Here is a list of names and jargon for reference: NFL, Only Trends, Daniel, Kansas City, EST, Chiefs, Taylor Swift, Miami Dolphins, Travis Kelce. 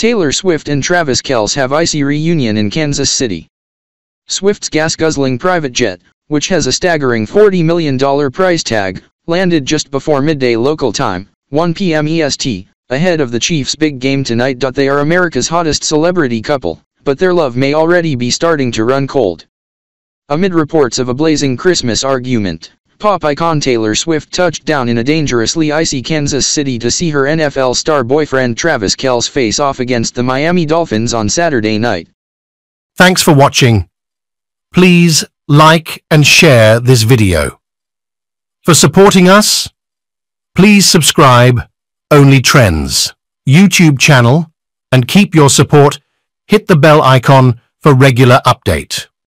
Taylor Swift and Travis Kelce have icy reunion in Kansas City. Swift's gas-guzzling private jet, which has a staggering $40 million price tag, landed just before midday local time, 1 p.m. EST, ahead of the Chiefs' big game tonight. They are America's hottest celebrity couple, but their love may already be starting to run cold. Amid reports of a blazing Christmas argument, pop icon Taylor Swift touched down in a dangerously icy Kansas City to see her NFL star boyfriend Travis Kelce face off against the Miami Dolphins on Saturday night. Thanks for watching. Please like and share this video. For supporting us, please subscribe Only Trends YouTube channel and keep your support. Hit the bell icon for regular update.